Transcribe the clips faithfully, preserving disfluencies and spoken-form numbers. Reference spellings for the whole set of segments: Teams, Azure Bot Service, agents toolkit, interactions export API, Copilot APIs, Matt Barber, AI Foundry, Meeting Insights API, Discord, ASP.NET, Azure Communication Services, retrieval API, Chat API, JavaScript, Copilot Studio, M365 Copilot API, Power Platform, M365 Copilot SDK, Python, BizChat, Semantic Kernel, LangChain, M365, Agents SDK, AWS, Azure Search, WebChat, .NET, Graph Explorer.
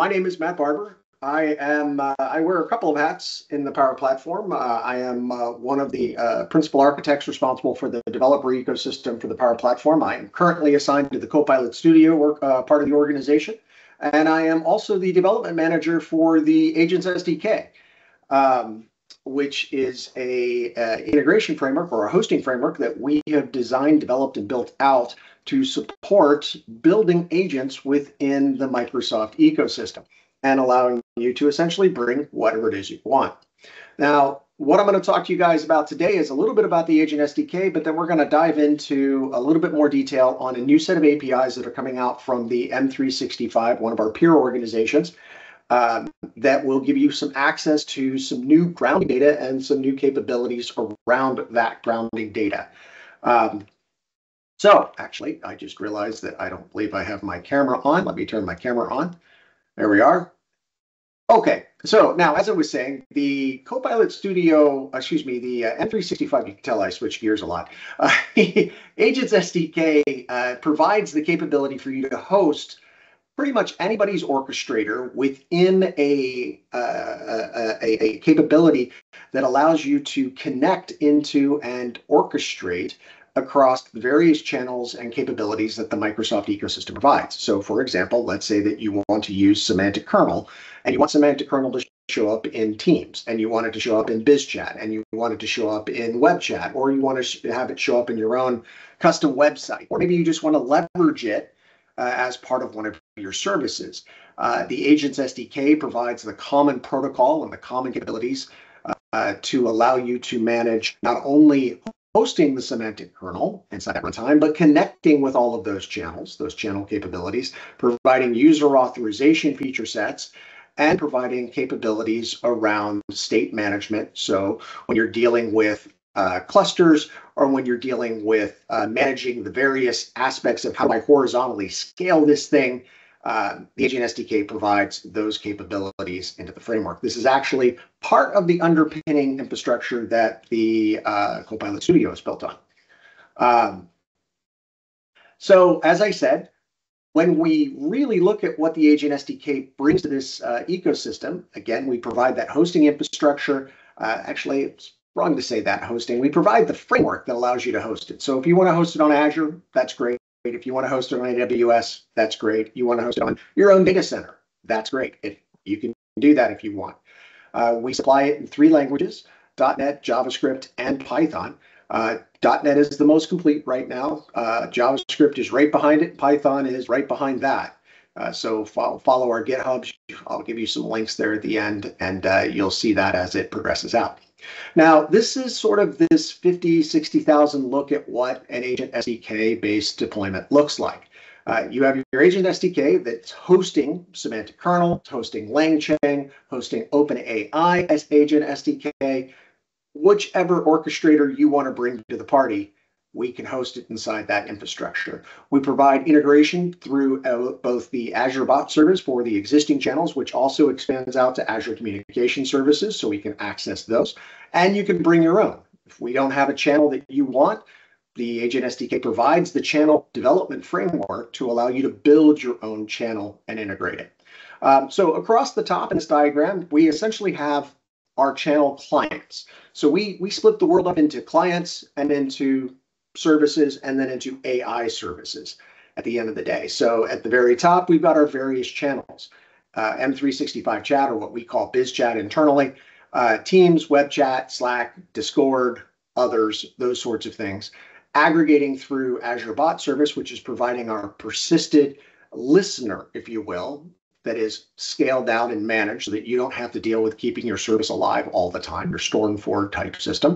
my name is Matt Barber. I am. Uh, I wear a couple of hats in the Power Platform. Uh, I am uh, one of the uh, principal architects responsible for the developer ecosystem for the Power Platform. I am currently assigned to the Copilot Studio work, uh, part of the organization, and I am also the development manager for the Agents S D K, um, which is a, a integration framework or a hosting framework that we have designed, developed, and built out to support building agents within the Microsoft ecosystem and allowing you to essentially bring whatever it is you want. Now, what I'm going to talk to you guys about today is a little bit about the Agent S D K, but then we're going to dive into a little bit more detail on a new set of A P Is that are coming out from the M three sixty-five, one of our peer organizations, uh, that will give you some access to some new grounding data and some new capabilities around that grounding data. Um, so actually, I just realized that I don't believe I have my camera on. Let me turn my camera on. There we are. Okay, so now, as I was saying, the Copilot Studio, excuse me, the uh, M three sixty-five, you can tell I switch gears a lot. Uh, Agents S D K uh, provides the capability for you to host pretty much anybody's orchestrator within a, uh, a, a capability that allows you to connect into and orchestrate across the various channels and capabilities that the Microsoft ecosystem provides. So for example, let's say that you want to use Semantic Kernel, and you want Semantic Kernel to show up in Teams, and you want it to show up in BizChat, and you want it to show up in WebChat, or you want to have it show up in your own custom website, or maybe you just want to leverage it uh, as part of one of your services. Uh, the Agents S D K provides the common protocol and the common capabilities uh, to allow you to manage not only hosting the Semantic Kernel inside that runtime, but connecting with all of those channels, those channel capabilities, providing user authorization feature sets, and providing capabilities around state management. So when you're dealing with uh, clusters, or when you're dealing with uh, managing the various aspects of how do I horizontally scale this thing, Uh, the Agent S D K provides those capabilities into the framework. This is actually part of the underpinning infrastructure that the uh, Copilot Studio is built on. Um, so, as I said, when we really look at what the Agent S D K brings to this uh, ecosystem, again, we provide that hosting infrastructure. Uh, actually, it's wrong to say that hosting. We provide the framework that allows you to host it. So if you want to host it on Azure, that's great. If you want to host it on A W S, that's great. You want to host it on your own data center, that's great. If you can do that if you want. Uh, we supply it in three languages, dot net, JavaScript, and Python. Uh, dot net is the most complete right now. Uh, JavaScript is right behind it. Python is right behind that. Uh, so follow, follow our GitHubs. I'll give you some links there at the end, and uh, you'll see that as it progresses out. Now, this is sort of this fifty, sixty thousand look at what an Agent S D K-based deployment looks like. Uh, you have your Agent S D K that's hosting Semantic Kernel, hosting LangChain, hosting OpenAI as Agent S D K. Whichever orchestrator you want to bring to the party, we can host it inside that infrastructure. We provide integration through uh, both the Azure Bot Service for the existing channels, which also expands out to Azure Communication Services, so we can access those. And you can bring your own. If we don't have a channel that you want, the Agent S D K provides the channel development framework to allow you to build your own channel and integrate it. Um, so across the top in this diagram, we essentially have our channel clients. So we, we split the world up into clients and into services, and then into A I services at the end of the day. So at the very top, we've got our various channels. Uh, M three sixty-five Chat, or what we call BizChat internally, uh, Teams, WebChat, Slack, Discord, others, those sorts of things. Aggregating through Azure Bot Service, which is providing our persisted listener, if you will, that is scaled out and managed so that you don't have to deal with keeping your service alive all the time, your store and forward type system.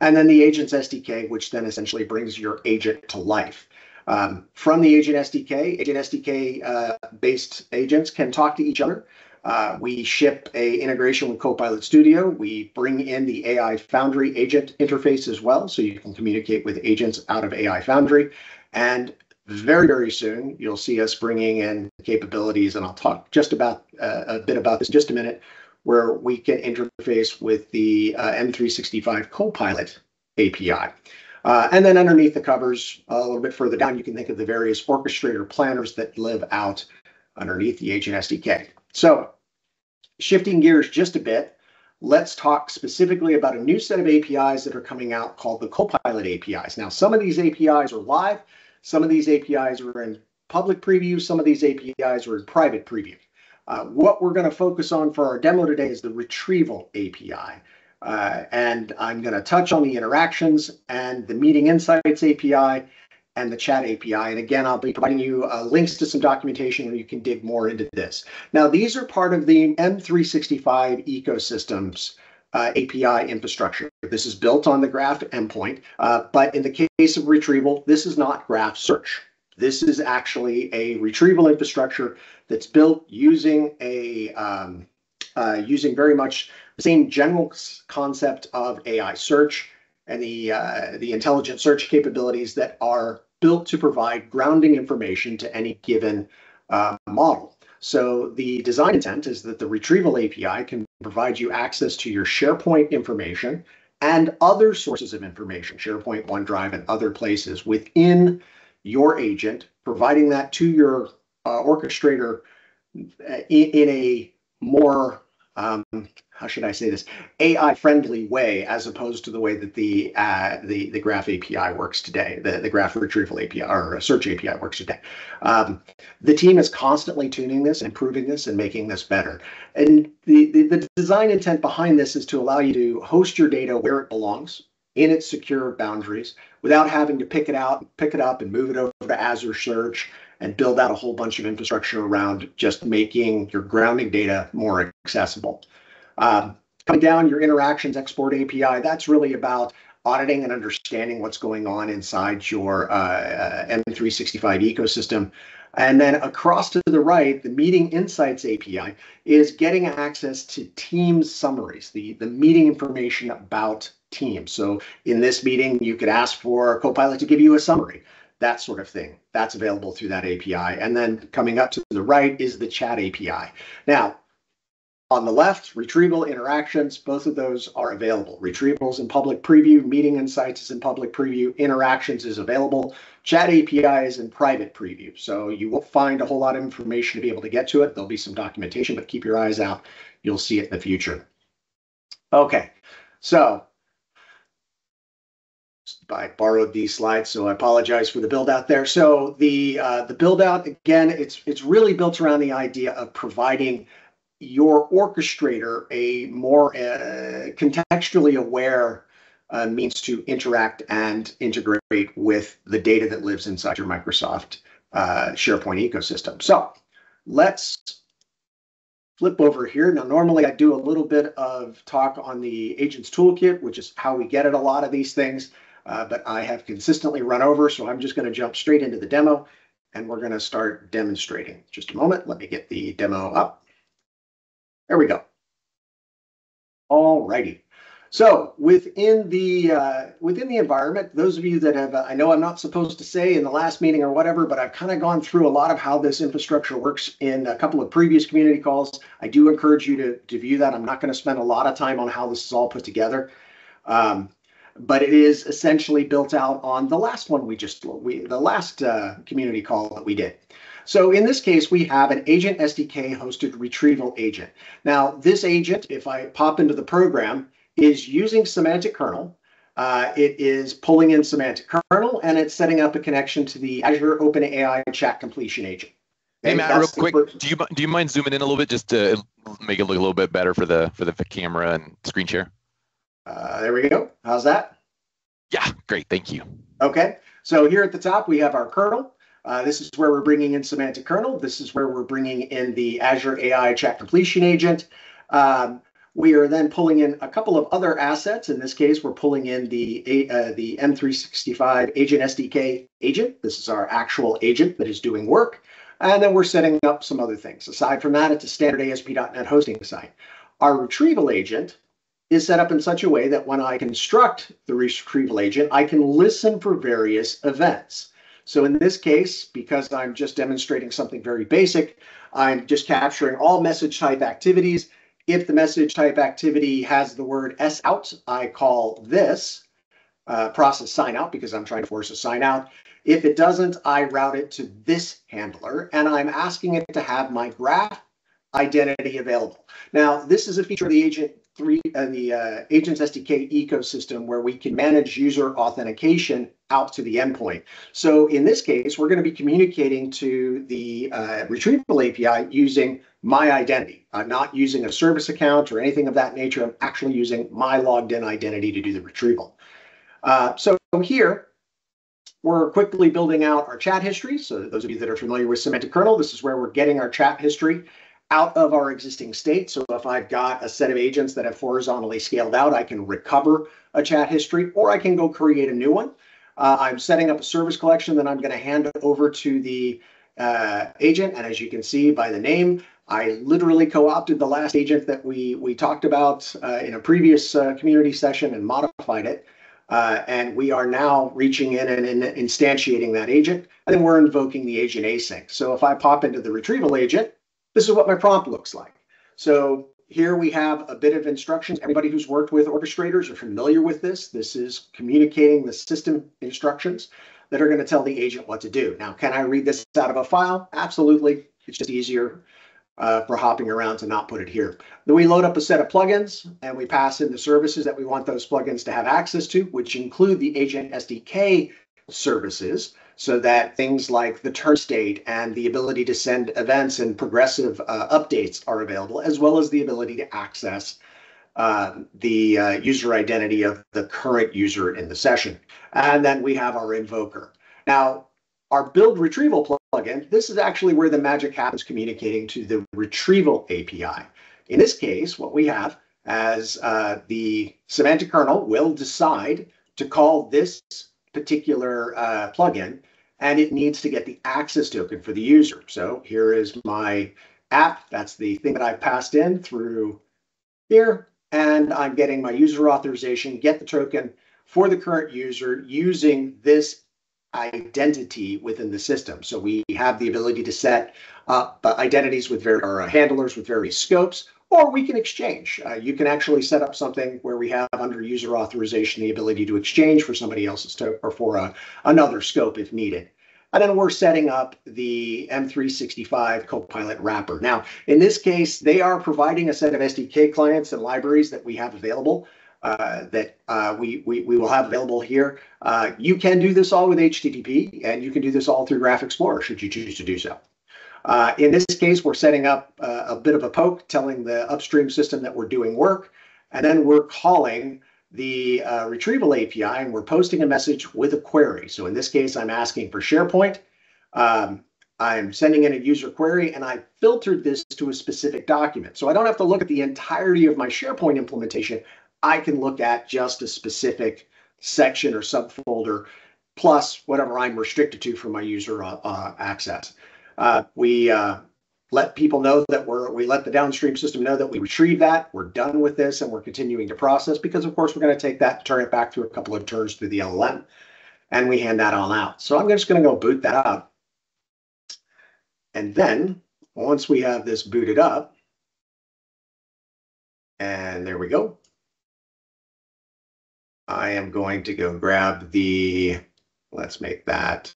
And then the Agents S D K, which then essentially brings your agent to life. Um, from the Agent S D K, Agent S D K-based uh, agents can talk to each other. Uh, we ship a integration with Copilot Studio. We bring in the A I Foundry agent interface as well, so you can communicate with agents out of A I Foundry. And very, very soon, you'll see us bringing in capabilities, and I'll talk just about uh, a bit about this in just a minute, where we can interface with the uh, M three sixty-five Copilot A P I. Uh, and then underneath the covers, a little bit further down, you can think of the various orchestrator planners that live out underneath the Agent S D K. So shifting gears just a bit, let's talk specifically about a new set of A P Is that are coming out called the Copilot A P Is. Now, some of these A P Is are live. Some of these A P Is are in public preview. Some of these A P Is are in private preview. Uh, what we're going to focus on for our demo today is the retrieval A P I. Uh, and I'm going to touch on the interactions and the meeting insights A P I and the chat A P I. And again, I'll be providing you uh, links to some documentation where you can dig more into this. Now, these are part of the M three sixty-five ecosystem's uh, A P I infrastructure. This is built on the Graph endpoint, uh, but in the case of retrieval, this is not Graph Search. This is actually a retrieval infrastructure that's built using a um, uh, using very much the same general concept of A I search and the uh, the intelligent search capabilities that are built to provide grounding information to any given uh, model. So the design intent is that the retrieval A P I can provide you access to your SharePoint information and other sources of information, SharePoint, OneDrive, and other places within your agent, providing that to your uh, orchestrator in, in a more, um, how should I say this, A I-friendly way, as opposed to the way that the uh, the, the Graph A P I works today, the, the Graph Retrieval A P I or Search A P I works today. Um, the team is constantly tuning this, improving this, and making this better. And the, the, the design intent behind this is to allow you to host your data where it belongs, in its secure boundaries, without having to pick it out, pick it up and move it over to Azure Search and build out a whole bunch of infrastructure around just making your grounding data more accessible. Um, coming down, your interactions export A P I, that's really about auditing and understanding what's going on inside your uh, M three sixty-five ecosystem. And then across to the right, the Meeting Insights A P I is getting access to Teams summaries, the, the meeting information about Teams. So in this meeting, you could ask for Copilot to give you a summary, that sort of thing. That's available through that A P I. And then coming up to the right is the Chat A P I. Now, on the left, retrieval, interactions, both of those are available. Retrieval's in public preview, meeting insights is in public preview, interactions is available, chat A P I is in private preview. So you won't find a whole lot of information to be able to get to it. There'll be some documentation, but keep your eyes out. You'll see it in the future. Okay, so I borrowed these slides, so I apologize for the build out there. So the uh, the build out, again, it's it's really built around the idea of providing your orchestrator a more uh, contextually aware uh, means to interact and integrate with the data that lives inside your Microsoft uh, SharePoint ecosystem. So let's flip over here. Now, normally I do a little bit of talk on the agents toolkit, which is how we get at a lot of these things, uh, but I have consistently run over, so I'm just going to jump straight into the demo, and we're going to start demonstrating. Just a moment. Let me get the demo up. There we go. All righty. So within the uh, within the environment, those of you that have, uh, I know I'm not supposed to say in the last meeting or whatever, but I've kind of gone through a lot of how this infrastructure works in a couple of previous community calls. I do encourage you to, to view that. I'm not going to spend a lot of time on how this is all put together, um, but it is essentially built out on the last one we just, we, the last uh, community call that we did. So in this case, we have an Agent S D K hosted retrieval agent. Now, this agent, if I pop into the program, is using Semantic Kernel. Uh, it is pulling in Semantic Kernel, and it's setting up a connection to the Azure OpenAI chat completion agent. Hey, and Matt, real quick, do you do you mind zooming in a little bit just to make it look a little bit better for the for the camera and screen share? Uh, there we go. How's that? Yeah, great. Thank you. Okay, so here at the top we have our kernel. Uh, this is where we're bringing in Semantic Kernel. This is where we're bringing in the Azure A I Chat Completion Agent. Um, we are then pulling in a couple of other assets. In this case, we're pulling in the, uh, the M three sixty-five Agent S D K agent. This is our actual agent that is doing work. And then we're setting up some other things. Aside from that, it's a standard A S P dot net hosting site. Our retrieval agent is set up in such a way that when I construct the retrieval agent, I can listen for various events. So in this case, because I'm just demonstrating something very basic, I'm just capturing all message type activities. If the message type activity has the word S out, I call this uh, process sign out because I'm trying to force a sign out. If it doesn't, I route it to this handler, and I'm asking it to have my graph identity available. Now, this is a feature of the agent three and uh, the uh, Agents S D K ecosystem where we can manage user authentication out to the endpoint. So in this case, we're going to be communicating to the uh, retrieval A P I using my identity. I'm not using a service account or anything of that nature. I'm actually using my logged in identity to do the retrieval. Uh, so here, we're quickly building out our chat history. So those of you that are familiar with Semantic Kernel, this is where we're getting our chat history out of our existing state. So if I've got a set of agents that have horizontally scaled out, I can recover a chat history, or I can go create a new one. Uh, I'm setting up a service collection that I'm going to hand over to the uh, agent. And as you can see by the name, I literally co-opted the last agent that we, we talked about uh, in a previous uh, community session and modified it. Uh, and we are now reaching in and, and instantiating that agent. And then we're invoking the agent async. So if I pop into the retrieval agent, this is what my prompt looks like. So here we have a bit of instructions. Everybody who's worked with orchestrators are familiar with this. This is communicating the system instructions that are going to tell the agent what to do. Now, can I read this out of a file? Absolutely. It's just easier uh, for hopping around to not put it here. Then we load up a set of plugins and we pass in the services that we want those plugins to have access to, which include the Agent S D K services. So that things like the turn state and the ability to send events and progressive uh, updates are available, as well as the ability to access uh, the uh, user identity of the current user in the session. And then we have our invoker. Now, our build retrieval plugin, this is actually where the magic happens, communicating to the retrieval A P I. In this case, what we have as uh, the semantic kernel will decide to call this particular uh, plugin, and it needs to get the access token for the user. So here is my app. That's the thing that I passed in through here, and I'm getting my user authorization, get the token for the current user using this identity within the system. So we have the ability to set up identities with various or handlers with various scopes, or we can exchange. Uh, you can actually set up something where we have under user authorization the ability to exchange for somebody else's token or for a, another scope if needed. And then we're setting up the M three sixty-five Copilot wrapper. Now, in this case, they are providing a set of S D K clients and libraries that we have available, uh, that uh, we, we, we will have available here. Uh, you can do this all with H T T P, and you can do this all through Graph Explorer should you choose to do so. Uh, in this case, we're setting up uh, a bit of a poke, telling the upstream system that we're doing work, and then we're calling the uh, retrieval A P I, and we're posting a message with a query. So in this case, I'm asking for SharePoint. Um, I'm sending in a user query, and I filtered this to a specific document. So I don't have to look at the entirety of my SharePoint implementation. I can look at just a specific section or subfolder, plus whatever I'm restricted to for my user uh, uh, access. Uh, we uh, let people know that we're, we let the downstream system know that we retrieve that, we're done with this, and we're continuing to process because, of course, we're going to take that, turn it back through a couple of turns through the L L M, and we hand that all out. So I'm just going to go boot that up. And then once we have this booted up, and there we go, I am going to go grab the, let's make that.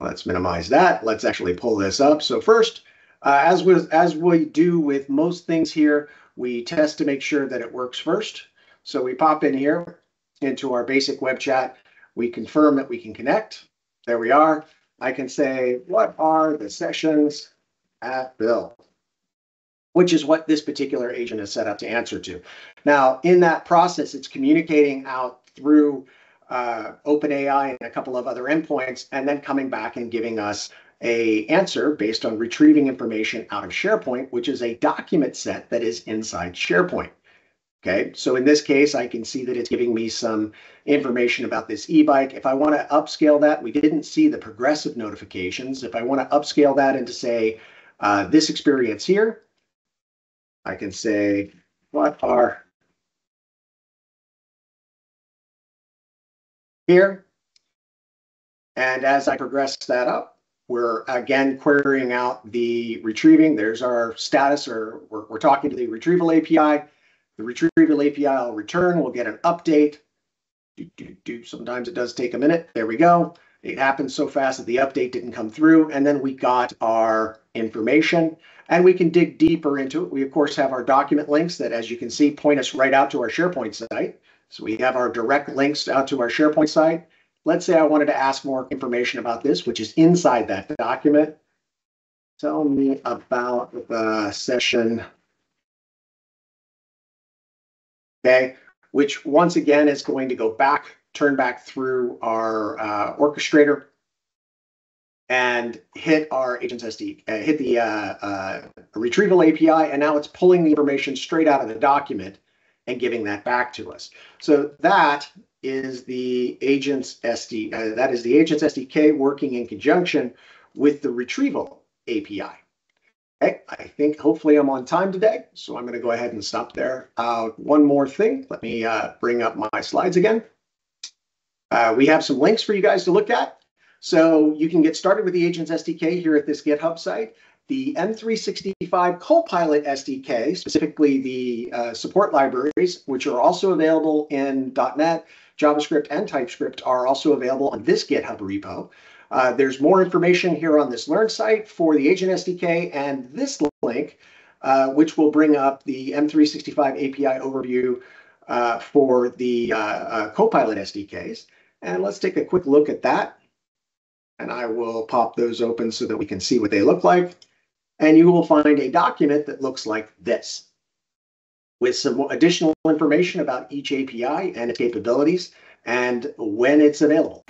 Let's minimize that. Let's actually pull this up. So first, uh, as, with, as we do with most things here, we test to make sure that it works first. So we pop in here into our basic web chat. We confirm that we can connect. There we are. I can say, what are the sessions at Bill? Which is what this particular agent is set up to answer to. Now, in that process, it's communicating out through Uh, OpenAI and a couple of other endpoints, and then coming back and giving us an answer based on retrieving information out of SharePoint, which is a document set that is inside SharePoint. Okay, so in this case, I can see that it's giving me some information about this e-bike. If I want to upscale that, we didn't see the progressive notifications. If I want to upscale that into, say, uh, this experience here, I can say, what are here. And as I progress that up, we're again querying out the retrieving. There's our status, or we're, we're talking to the retrieval A P I. The retrieval A P I will return. We'll get an update. Do, do, do. Sometimes it does take a minute. There we go. It happened so fast that the update didn't come through, and then we got our information, and we can dig deeper into it. We, of course, have our document links that, as you can see, point us right out to our SharePoint site. So we have our direct links out to our SharePoint site. Let's say I wanted to ask more information about this, which is inside that document. Tell me about the session. Okay, which once again is going to go back, turn back through our uh, orchestrator and hit our Agents S D K, uh, hit the uh, uh, retrieval A P I, and now it's pulling the information straight out of the document and giving that back to us. So that is the Agents S D K. Uh, that is the Agents S D K working in conjunction with the retrieval A P I. Okay, I think hopefully I'm on time today, so I'm going to go ahead and stop there. Uh, one more thing, let me uh, bring up my slides again. Uh, we have some links for you guys to look at. So you can get started with the Agents S D K here at this GitHub site. The M three sixty-five Copilot S D K, specifically the uh, support libraries, which are also available in dot net, JavaScript, and TypeScript, are also available on this GitHub repo. Uh, there's more information here on this Learn site for the Agent S D K and this link, uh, which will bring up the M three sixty-five A P I overview uh, for the uh, uh, Copilot S D Ks. And let's take a quick look at that. And I will pop those open so that we can see what they look like. And you will find a document that looks like this, with some additional information about each A P I and its capabilities and when it's available.